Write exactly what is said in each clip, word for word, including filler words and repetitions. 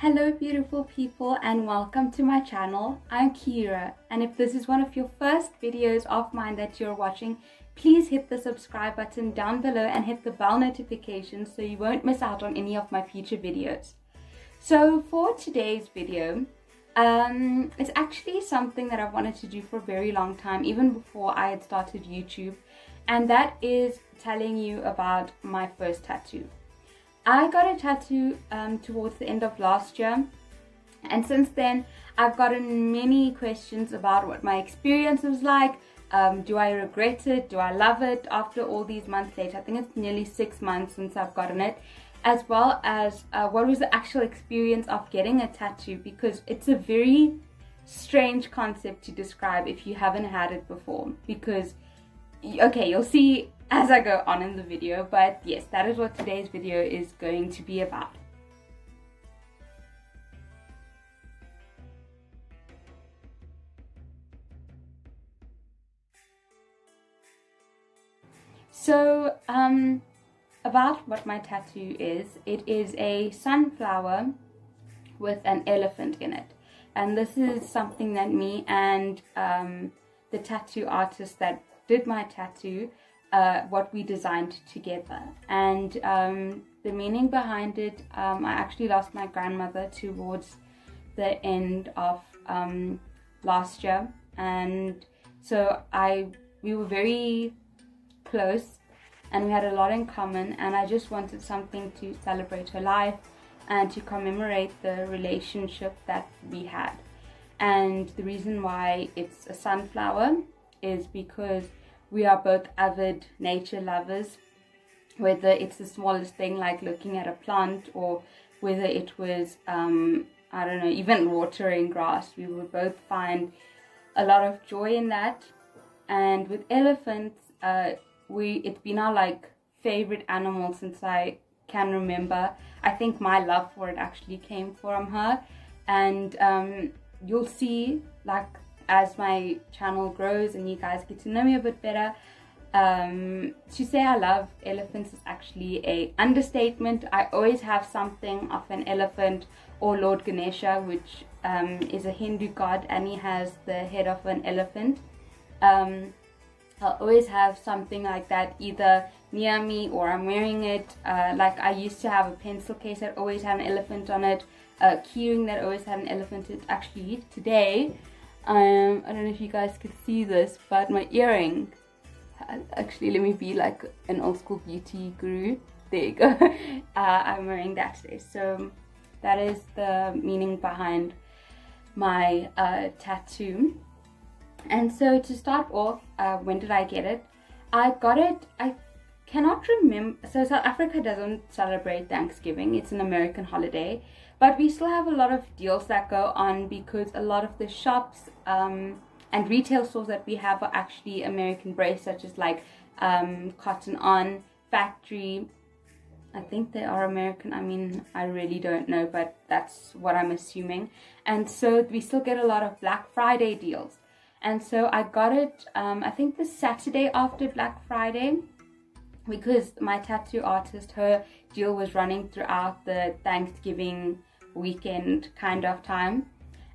Hello beautiful people and welcome to my channel. I'm Kira, and if this is one of your first videos of mine that you're watching, please hit the subscribe button down below and hit the bell notification so you won't miss out on any of my future videos. So for today's video, um, it's actually something that I've wanted to do for a very long time, even before I had started YouTube, and that is telling you about my first tattoo. I got a tattoo um, towards the end of last year, and since then I've gotten many questions about what my experience was like. Um, do I regret it? Do I love it? After all these months later, I think it's nearly six months since I've gotten it, as well as uh, what was the actual experience of getting a tattoo, because it's a very strange concept to describe if you haven't had it before, because, okay, you'll see as I go on in the video, but yes, that is what today's video is going to be about. So, um, about what my tattoo is, it is a sunflower with an elephant in it, and this is something that me and um, the tattoo artist that did my tattoo, Uh, what we designed together. And um, the meaning behind it, um, I actually lost my grandmother towards the end of um, last year, and so I we were very close and we had a lot in common, and I just wanted something to celebrate her life and to commemorate the relationship that we had. And the reason why it's a sunflower is because we are both avid nature lovers, whether it's the smallest thing like looking at a plant, or whether it was, um, I don't know, even watering grass. We would both find a lot of joy in that. And with elephants, uh, we it's been our like favorite animal since I can remember. I think my love for it actually came from her. And um, you'll see, like, as my channel grows and you guys get to know me a bit better, um, to say I love elephants is actually an understatement. I always have something of an elephant, or Lord Ganesha, which um, is a Hindu god, and he has the head of an elephant. Um, I'll always have something like that either near me or I'm wearing it. Uh, like I used to have a pencil case that always had an elephant on it, a keyring that always had an elephant on it. Actually today, Um, I don't know if you guys could see this, but my earring, actually let me be like an old school beauty guru, there you go, uh, I'm wearing that today. So that is the meaning behind my uh, tattoo. And so to start off, uh, when did I get it? I got it, I cannot remember, so South Africa doesn't celebrate Thanksgiving, it's an American holiday. But we still have a lot of deals that go on, because a lot of the shops um, and retail stores that we have are actually American brands, such as like um, Cotton On, Factory. I think they are American. I mean, I really don't know, but that's what I'm assuming. And so we still get a lot of Black Friday deals. And so I got it, um, I think the Saturday after Black Friday, because my tattoo artist, her deal was running throughout the Thanksgiving weekend kind of time.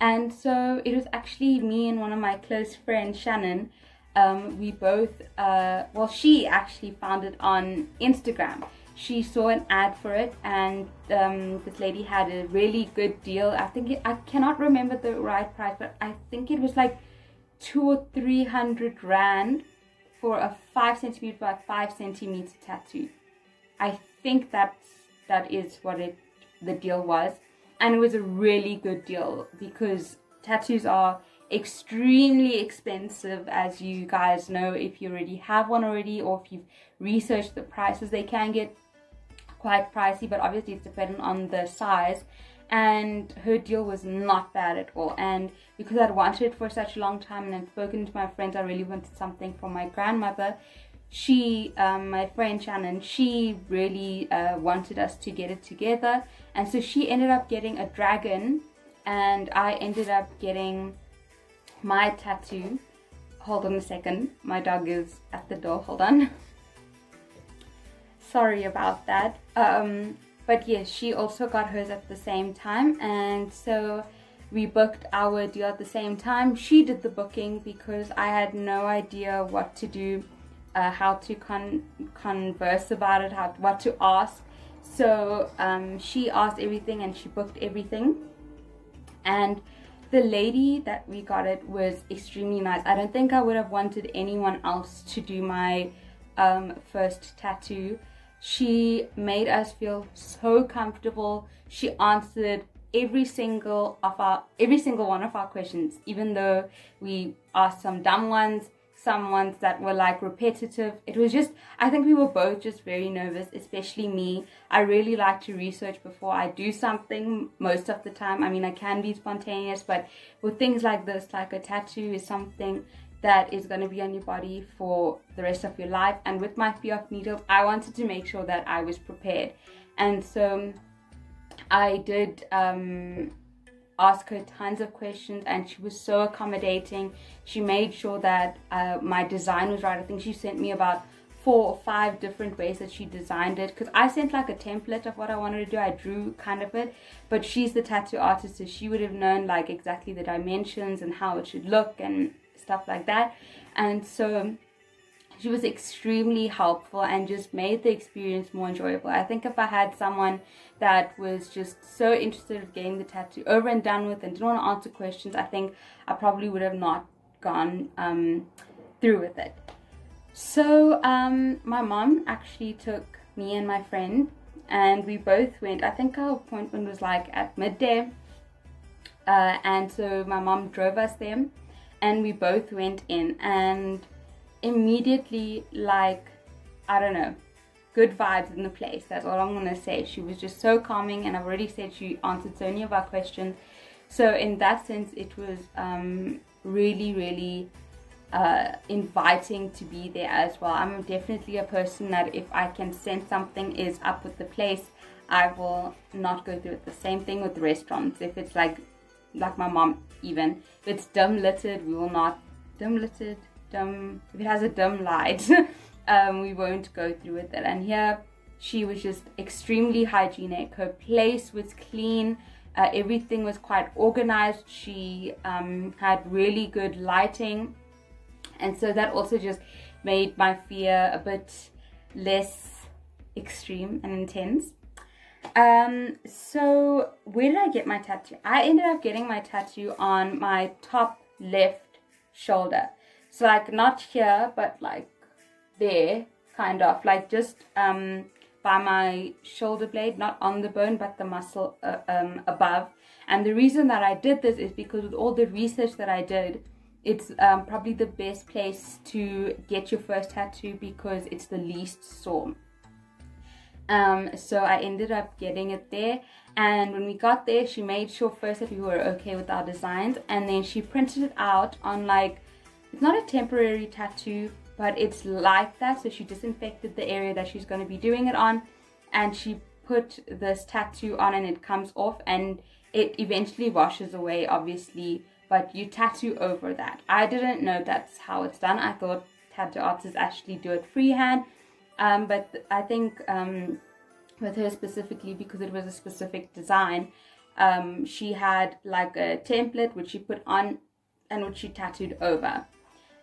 And so it was actually me and one of my close friends, Shannon. Um, we both, uh, well, she actually found it on Instagram. She saw an ad for it, and um, this lady had a really good deal. I think, it, I cannot remember the right price, but I think it was like two or three hundred rand for a five centimeter by five centimeter tattoo. I think that that is what it the deal was, and it was a really good deal, because tattoos are extremely expensive, as you guys know, if you already have one already, or if you've researched the prices. They can get quite pricey, but obviously it's dependent on the size. And her deal was not bad at all, and because I'd wanted it for such a long time and I'd spoken to my friends, I really wanted something from my grandmother. She, um, my friend Shannon, she really uh, wanted us to get it together, and so she ended up getting a dragon and I ended up getting my tattoo. Hold on a second, my dog is at the door, hold on. Sorry about that. Um, But yes, she also got hers at the same time, and so we booked our deal at the same time. She did the booking because I had no idea what to do, uh, how to con converse about it, how what to ask. So um, she asked everything and she booked everything. And the lady that we got it was extremely nice. I don't think I would have wanted anyone else to do my um, first tattoo. She made us feel so comfortable. She answered every single of our every single one of our questions, even though we asked some dumb ones, some ones that were like repetitive. It was just, I think we were both just very nervous, especially me. I really like to research before I do something most of the time. I mean, I can be spontaneous, but with things like this, like a tattoo is something that is going to be on your body for the rest of your life. And with my fear of needles, I wanted to make sure that I was prepared. And so I did um, ask her tons of questions, and she was so accommodating. She made sure that uh, my design was right. I think she sent me about four or five different ways that she designed it, because I sent like a template of what I wanted to do. I drew kind of it, but she's the tattoo artist, so she would have known like exactly the dimensions and how it should look and stuff like that. And so she was extremely helpful and just made the experience more enjoyable. I think if I had someone that was just so interested in getting the tattoo over and done with and didn't want to answer questions, I think I probably would have not gone um, through with it. So um, my mom actually took me and my friend, and we both went. I think our appointment was like at midday, uh, and so my mom drove us there. And we both went in, and immediately, like, I don't know, good vibes in the place. That's all I'm gonna say. She was just so calming, and I've already said she answered so many of our questions. So in that sense, it was um, really, really uh, inviting to be there as well. I'm definitely a person that if I can sense something is up with the place, I will not go through it. The same thing with restaurants. If it's like like my mom, even if it's dim littered, we will not dim littered dim if it has a dim light um we won't go through with it. And here she was just extremely hygienic. Her place was clean, uh, everything was quite organized. She um had really good lighting, and so that also just made my fear a bit less extreme and intense. Um, so where did I get my tattoo? I ended up getting my tattoo on my top left shoulder. So like not here, but like there, kind of like just um, by my shoulder blade, not on the bone, but the muscle uh, um, above. And the reason that I did this is because with all the research that I did, it's um, probably the best place to get your first tattoo because it's the least sore. Um, so I ended up getting it there, and when we got there, she made sure first that we were okay with our designs, and then she printed it out on like, it's not a temporary tattoo, but it's like that. So she disinfected the area that she's going to be doing it on, and she put this tattoo on, and it comes off, and it eventually washes away obviously, but you tattoo over that. I didn't know that's how it's done. I thought tattoo artists actually do it freehand. Um, but I think um, with her specifically, because it was a specific design, um, she had like a template which she put on and which she tattooed over.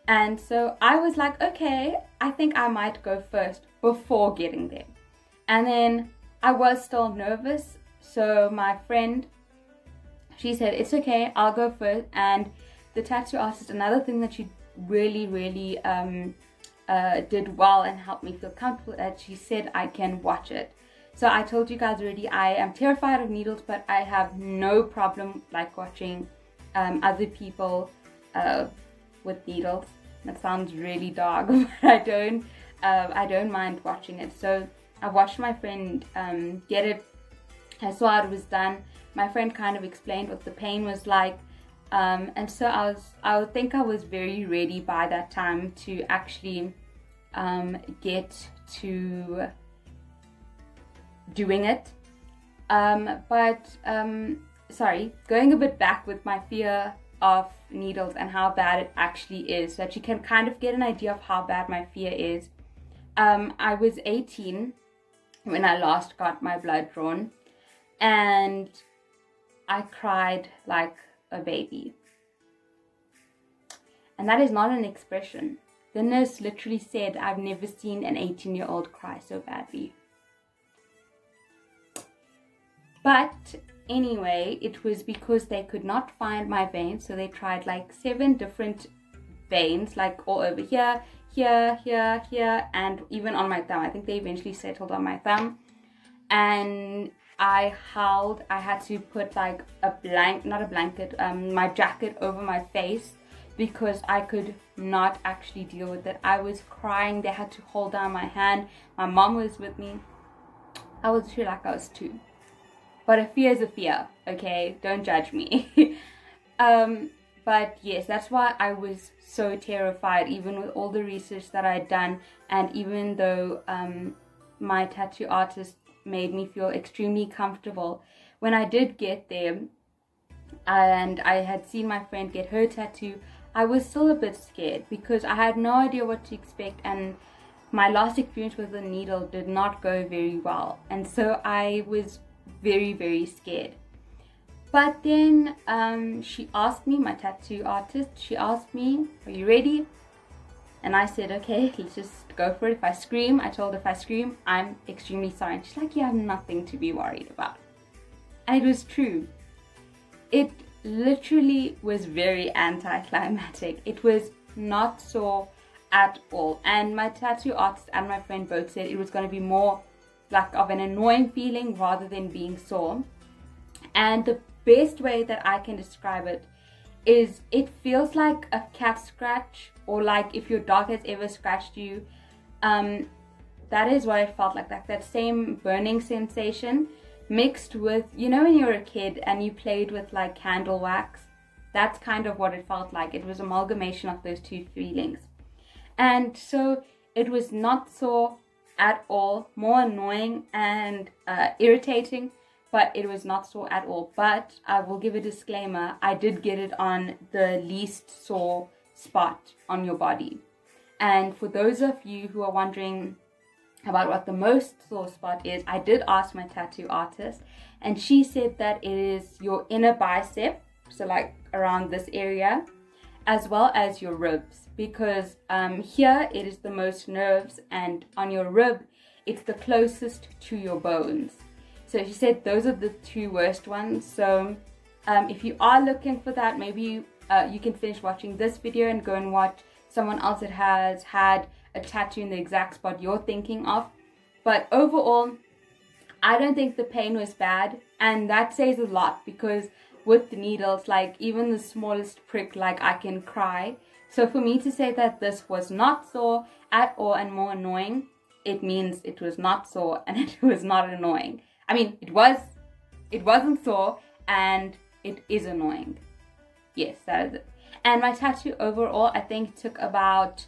And so I was like, okay, I think I might go first before getting there. And then I was still nervous, so my friend, she said, it's okay, I'll go first. And the tattoo artist, another thing that she really, really um, Uh, did well and helped me feel comfortable, that she said I can watch it. So I told you guys already, I am terrified of needles, but I have no problem like watching um, other people uh, with needles. That sounds really dark, but I don't uh, I don't mind watching it. So I watched my friend um, get it. I saw how it was done. My friend kind of explained what the pain was like. Um, and so I was, I think I was very ready by that time to actually um, get to doing it. Um, but, um, sorry, going a bit back with my fear of needles and how bad it actually is, so that you can kind of get an idea of how bad my fear is. Um, I was eighteen when I last got my blood drawn, and I cried like a baby. And that is not an expression. The nurse literally said, I've never seen an eighteen year old cry so badly. But anyway, it was because they could not find my veins, so they tried like seven different veins, like all over here, here, here, here, and even on my thumb. I think they eventually settled on my thumb. And I howled. I had to put like a blank, not a blanket, um, my jacket over my face because I could not actually deal with it. I was crying. They had to hold down my hand. My mom was with me. I was sure like I was two. But a fear is a fear, okay? Don't judge me. um, but yes, that's why I was so terrified, even with all the research that I'd done. And even though um, my tattoo artist made me feel extremely comfortable, when I did get there and I had seen my friend get her tattoo, I was still a bit scared because I had no idea what to expect, and my last experience with the needle did not go very well. And so I was very very scared. But then um she asked me, my tattoo artist, she asked me, are you ready? And I said, okay, let's just go for it. If I scream, I told her, if I scream, I'm extremely sorry. And she's like, you have nothing to be worried about. And it was true. It literally was very anticlimactic. It was not sore at all. And my tattoo artist and my friend both said it was going to be more like of an annoying feeling rather than being sore. And the best way that I can describe it is it feels like a cat scratch, or like if your dog has ever scratched you, um, that is what it felt like, like that same burning sensation mixed with, you know, when you were a kid and you played with like candle wax, that's kind of what it felt like. It was an amalgamation of those two feelings. And so it was not sore at all, more annoying and uh, irritating, but it was not sore at all. But I will give a disclaimer, I did get it on the least sore spot on your body. And for those of you who are wondering about what the most sore spot is, I did ask my tattoo artist, and she said that it is your inner bicep, so like around this area, as well as your ribs, because um, here it is the most nerves, and on your rib it's the closest to your bones. So she said those are the two worst ones. So um, if you are looking for that, maybe uh, you can finish watching this video and go and watch someone else that has had a tattoo in the exact spot you're thinking of. But overall, I don't think the pain was bad, and that says a lot, because with the needles, like even the smallest prick, like I can cry. So for me to say that this was not sore at all and more annoying, it means it was not sore and it was not annoying. I mean, it was, it wasn't sore and it is annoying. Yes, that is it. And my tattoo overall, I think, took about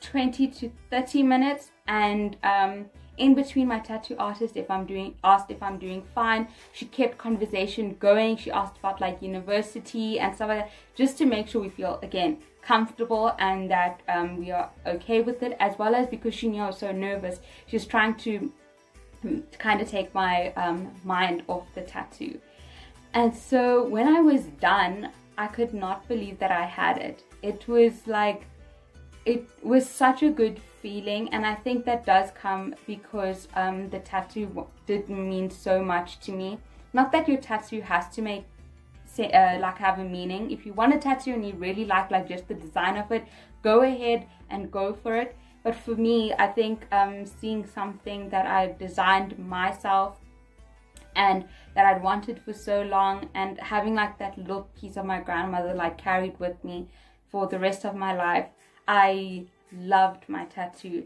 twenty to thirty minutes, and um in between, my tattoo artist, if I'm doing, asked if I'm doing fine. She kept conversation going. She asked about like university and stuff like that, just to make sure we feel again comfortable and that um, we are okay with it. As well as because she knew I was so nervous, she was trying to kind of take my um, mind off the tattoo. And so when I was done, I could not believe that I had it. It was like, it was such a good feeling, and I think that does come because um, the tattoo did mean so much to me. Not that your tattoo has to make say, uh, like have a meaning. If you want a tattoo and you really like like just the design of it, go ahead and go for it. But for me, I think um, seeing something that I designed myself and that I'd wanted for so long, and having like that little piece of my grandmother like carried with me for the rest of my life, I loved my tattoo.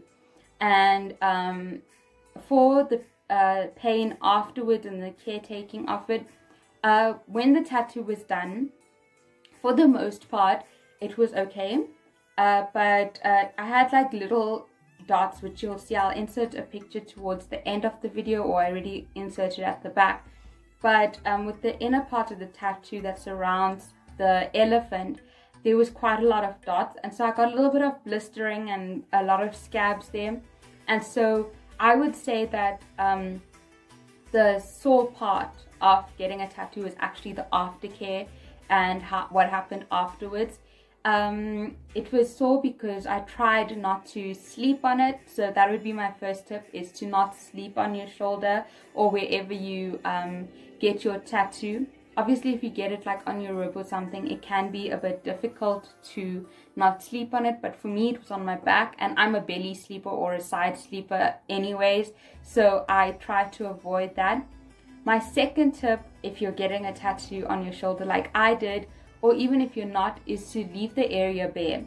And um, for the uh, pain afterwards and the caretaking of it, uh, when the tattoo was done, for the most part it was okay, uh, but uh, I had like little dots, which you'll see. I'll insert a picture towards the end of the video, or I already inserted at the back. But um, with the inner part of the tattoo that surrounds the elephant, there was quite a lot of dots, and so I got a little bit of blistering and a lot of scabs there. And so I would say that um, the sore part of getting a tattoo is actually the aftercare and ha what happened afterwards. Um, it was sore because I tried not to sleep on it. So that would be my first tip, is to not sleep on your shoulder or wherever you um, get your tattoo. Obviously, if you get it like on your rib or something, it can be a bit difficult to not sleep on it. But for me, it was on my back, and I'm a belly sleeper or a side sleeper anyways, so I try to avoid that. My second tip, if you're getting a tattoo on your shoulder like I did, or even if you're not, is to leave the area bare.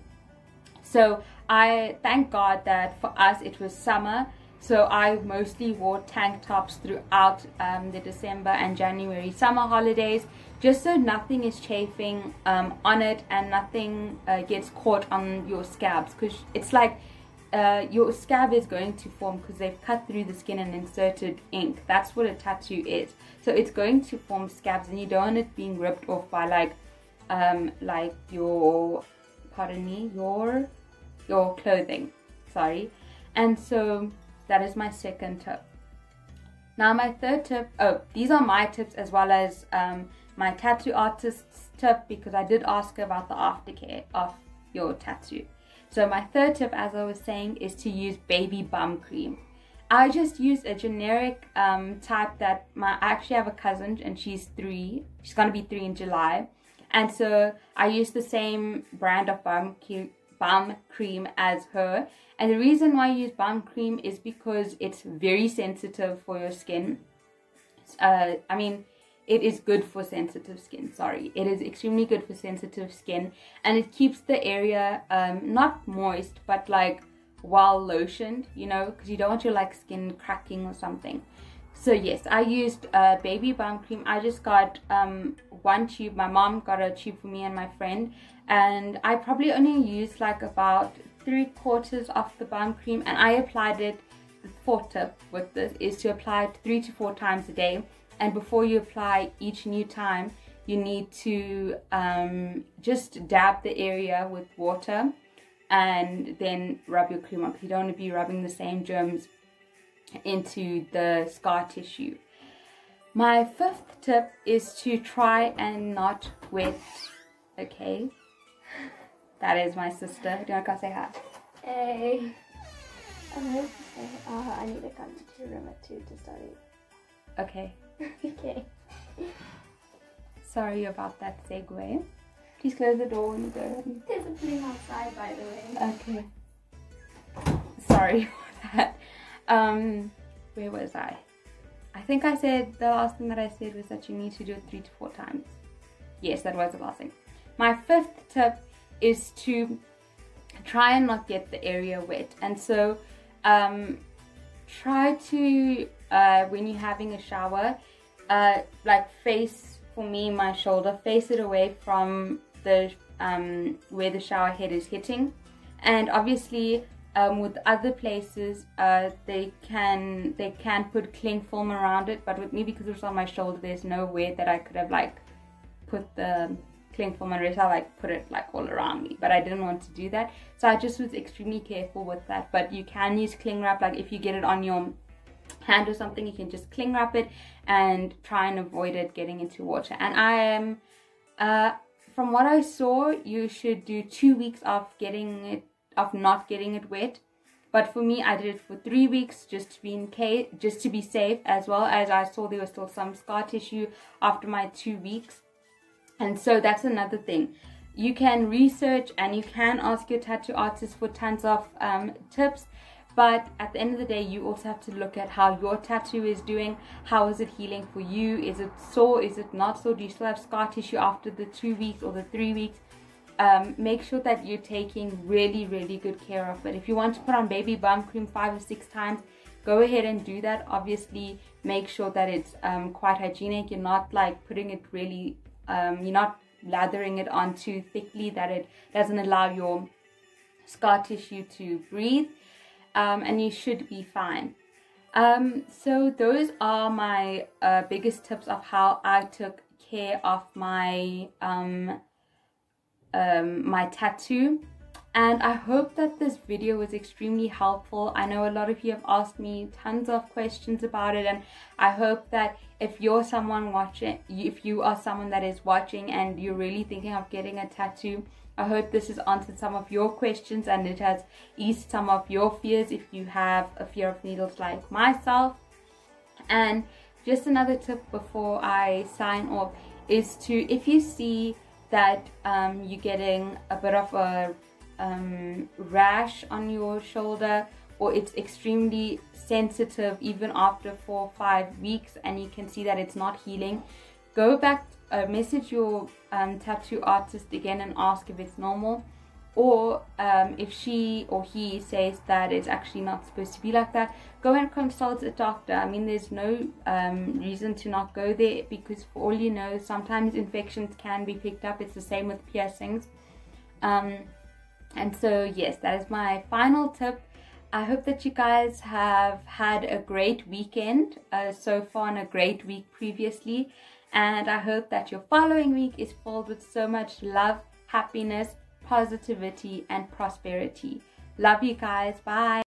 So I thank God that for us it was summer, so I mostly wore tank tops throughout um, the December and January summer holidays, just so nothing is chafing um, on it and nothing uh, gets caught on your scabs, because it's like uh, your scab is going to form because they've cut through the skin and inserted ink. That's what a tattoo is. So it's going to form scabs, and you don't want it being ripped off by like um, like your, pardon me, your, your clothing, sorry. And so that is my second tip. Now my third tip, oh, these are my tips as well as um, my tattoo artist's tip, because I did ask her about the aftercare of your tattoo. So my third tip, as I was saying, is to use baby bum cream. I just use a generic um, type that my, I actually have a cousin, and she's three. She's going to be three in July. And so I use the same brand of bum cream. balm cream as her, and the reason why you use balm cream is because it's very sensitive for your skin. uh, I mean, it is good for sensitive skin, sorry it is extremely good for sensitive skin, and it keeps the area um, not moist, but like well lotioned, you know, because you don't want your like skin cracking or something. So yes, I used uh, baby balm cream. I just got um, one tube. My mom got a tube for me and my friend, and I probably only used like about three quarters of the balm cream, and I applied it. The fourth tip with this is to apply it three to four times a day, and before you apply each new time, you need to um, just dab the area with water and then rub your cream up. You don't want to be rubbing the same germs into the scar tissue. My fifth tip is to try and not wet. Okay, that is my sister. Do you want to say hi? Hey. Oh, uh, I need to come to your room at two to start it. Okay. Okay. Sorry about that segue. Please close the door when you go. There's a plane outside, by the way. Okay. Sorry for that. Um, where was I? I think I said, the last thing that I said was that you need to do it three to four times. Yes, that was the last thing. My fifth tip is to try and not get the area wet. And so, um, try to, uh, when you're having a shower, uh, like face, for me, my shoulder, face it away from the, um, where the shower head is hitting. And obviously, Um, with other places, uh, they can they can put cling film around it, but with me, because it was on my shoulder, there's no way that I could have like put the cling film around it. I like put it like all around me, but I didn't want to do that, so I just was extremely careful with that. But you can use cling wrap, like if you get it on your hand or something, you can just cling wrap it and try and avoid it getting into water. And I am, uh, from what I saw, you should do two weeks of getting it. Of not getting it wet, but for me, I did it for three weeks just to be in case, just to be safe, as well as I saw there was still some scar tissue after my two weeks, and so that's another thing. You can research and you can ask your tattoo artist for tons of um, tips, but at the end of the day, you also have to look at how your tattoo is doing. How is it healing for you? Is it sore? Is it not sore? Do you still have scar tissue after the two weeks or the three weeks? Um, make sure that you're taking really really good care of it. If you want to put on baby bum cream five or six times, go ahead and do that. Obviously, make sure that it's um, quite hygienic. You're not like putting it really um, you're not lathering it on too thickly that it doesn't allow your scar tissue to breathe, um, and you should be fine. Um, so those are my uh, biggest tips of how I took care of my um, Um, my tattoo. And I hope that this video was extremely helpful. I know a lot of you have asked me tons of questions about it, and I hope that if you're someone watching, if you are someone that is watching and you're really thinking of getting a tattoo, I hope this has answered some of your questions and it has eased some of your fears if you have a fear of needles like myself. And just another tip before I sign off is to, if you see that um, you're getting a bit of a Um, rash on your shoulder, or it's extremely sensitive even after four or five weeks and you can see that it's not healing, go back, uh, message your um, tattoo artist again and ask if it's normal, or um, if she or he says that it's actually not supposed to be like that, go and consult a doctor. I mean, there's no um, reason to not go there, because for all you know, sometimes infections can be picked up. It's the same with piercings. um, And so yes, that is my final tip. I hope that you guys have had a great weekend uh, so far and a great week previously. And I hope that your following week is filled with so much love, happiness, positivity, and prosperity. Love you guys. Bye.